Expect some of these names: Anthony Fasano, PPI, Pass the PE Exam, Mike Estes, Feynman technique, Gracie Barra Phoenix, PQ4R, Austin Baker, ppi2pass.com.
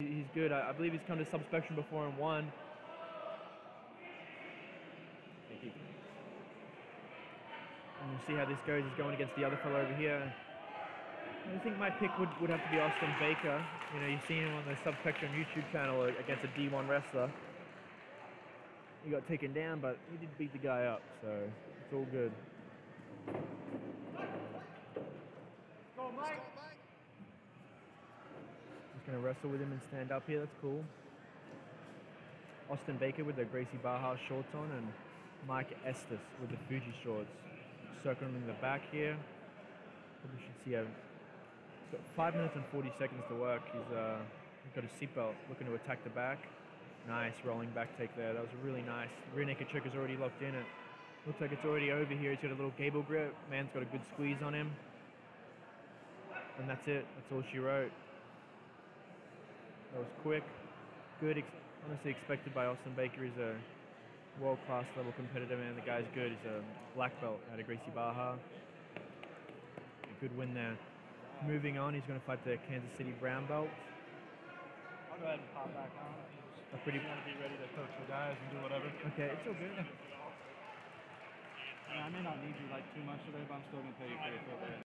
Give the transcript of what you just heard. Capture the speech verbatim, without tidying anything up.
He's good. I, I believe he's come to Sub Spectrum before and won. Thank you. And we'll see how this goes. He's going against the other fellow over here. I think my pick would, would have to be Austin Baker. You know, you've seen him on the Sub Spectrum YouTube channel against a D one wrestler. He got taken down, but he did beat the guy up, so it's all good. Go, Mike. Just gonna wrestle with him and stand up here. That's cool. Austin Baker with the Gracie Barra shorts on, and Mike Estes with the Fuji shorts. Circling him in the back here. Probably should see him. He's got five minutes and forty seconds to work. He's uh, he's got a seatbelt, looking to attack the back. Nice rolling back take there. That was really nice. Rear naked choke is already locked in. It looks like it's already over here. He's got a little gable grip. Man's got a good squeeze on him. And that's it. That's all she wrote. That was quick. Good. Ex honestly expected by Austin Baker. He's a world-class level competitor, man. The guy's good. He's a black belt out of Gracie Barra. A good win there. Moving on, he's going to fight the Kansas City brown belt. I'll go ahead and pop back on. I pretty want to be ready to coach the guys and do whatever. Okay, it's all good. I mean, I may not need you like too much today, but I'm still going to pay you pretty good.